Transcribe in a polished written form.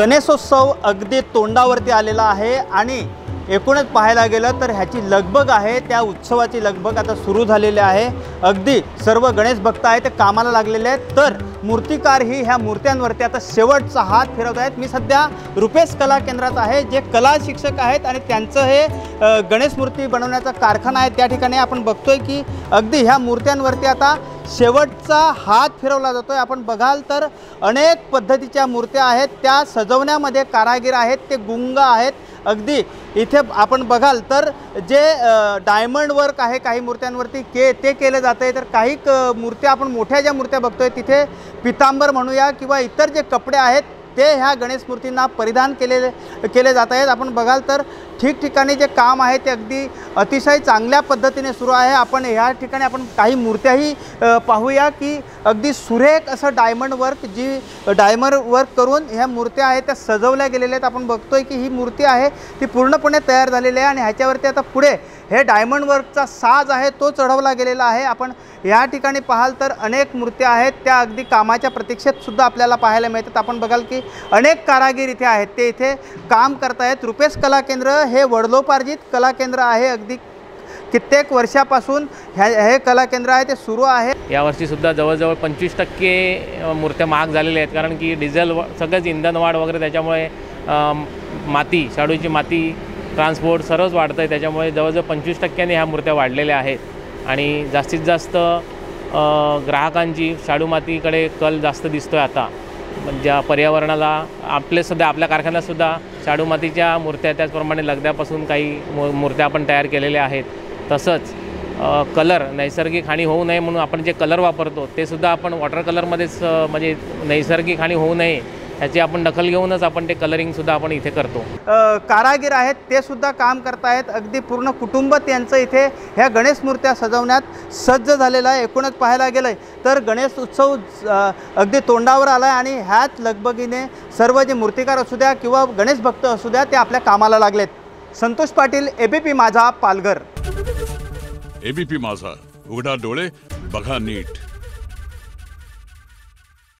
गणेशोत्सव अगदी तोंडावरती आलेला आहे आणि एकूणच पाहायला गेलं तर ह्याची लगबग आहे, त्या उत्सवाची लगबग आता सुरू झालेली आहे। अगदी सर्व गणेश भक्त आहेत ते कामाला लागलेले आहेत, तर मूर्तिकार ही ह्या मूर्त्यांवरती आता शेवटचा हात फिरवत आहेत। मी सध्या रुपेश कला केंद्रात आहे, जे कला शिक्षक आहेत आणि त्यांचं हे गणेश मूर्ती बनवण्याचा कारखाना आहे। त्या ठिकाणी आपण बघतोय की अगदी ह्या मूर्त्यांवरती आता शेवटचा हात फिरवला जातोय। आपण बघाल तर अनेक पद्धतीच्या मूर्त्या आहेत, त्या सजवण्यामध्ये कारागीर आहेत, ते गुंग आहेत। अगदी इथे आपण बघाल तर जे डायमंड वर्क आहे काही मूर्त्यांवरती ते केले जाते, तर काही मूर्त्या आपण मोठ्या ज्या मूर्त्या बघतोय तिथे पितांबर म्हणूया किंवा इतर जे कपडे आहेत ते ह्या गणेश मूर्तींना परिधान केले जात आहेत। आपण बघाल तर ठिकठिकाणी जे काम आहे ते अगदी अतिशय चांगल्या पद्धतीने सुरू आहे। आपण ह्या ठिकाणी आपण काही मूर्त्याही पाहूया की अगदी सुरेख असं डायमंड वर्क करून ह्या मूर्त्या आहेत त्या सजवल्या गेलेल्या आहेत। आपण बघतोय की ही मूर्ती आहे ती पूर्णपणे तयार झालेली आहे आणि ह्याच्यावरती आता पुढे हे डायमंड वर्कचा साज आहे तो चढवला गेलेला आहे। आपण या ठिकाणी पाहाल तर अनेक मूर्त्या आहेत त्या अगदी कामाच्या प्रतीक्षेत सुद्धा आपल्याला पाहायला मिळतात। आपण बघाल की अनेक कारागीर इथे आहेत, ते इथे काम करत आहेत। रुपेश कला केंद्र हे वडलोपार्जित कला केंद्र आहे, अगदी कित्येक वर्षापासून हे कला केंद्र आहे ते सुरू आहे। यावर्षीसुद्धा जवळजवळ 25% मूर्त्या महाग झालेल्या आहेत, कारण की डिझेल सगळंच इंधन वाढ वगैरे त्याच्यामुळे माती शाडूची माती ट्रान्सपोर्ट सर्वच वाढतं आहे, त्याच्यामुळे जवळजवळ 25% ह्या मूर्त्या वाढलेल्या आहेत। आणि जास्तीत जास्त ग्राहकांची शाडू मातीकडे कल जास्त दिसतो आहे आता, ज्या पर्यावरणाला आपल्यासुद्धा आपल्या कारखान्यातसुद्धा शाडू मातीच्या मूर्त्या त्याचप्रमाणे लगद्यापासून काही मूर्त्या आपण तयार केलेल्या आहेत। तसंच कलर नैसर्गिक हानी होऊ नये म्हणून आपण जे कलर वापरतो ते सुद्धा आपण वॉटर कलरमध्येच, म्हणजे नैसर्गिक हानी होऊ नये याची आपण दखल घेऊनच आपण ते कलरिंगसुद्धा आपण इथे करतो। कारागीर आहेत ते सुद्धा काम करत आहेत, अगदी पूर्ण कुटुंब त्यांचं इथे ह्या गणेश मूर्त्या सजवण्यात सज्ज झालेलं आहे। एकूणच पाहायला गेलं तर गणेश उत्सव अगदी तोंडावर आला आहे आणि ह्याच लगबगीने सर्व जे मूर्तिकार असू द्या किंवा गणेश भक्त असू द्या ते आपल्या कामाला लागलेत। संतोष पाटील, एबीपी माझा, पालघर। एबीपी माझा, उघडा डोळे बघा नीट।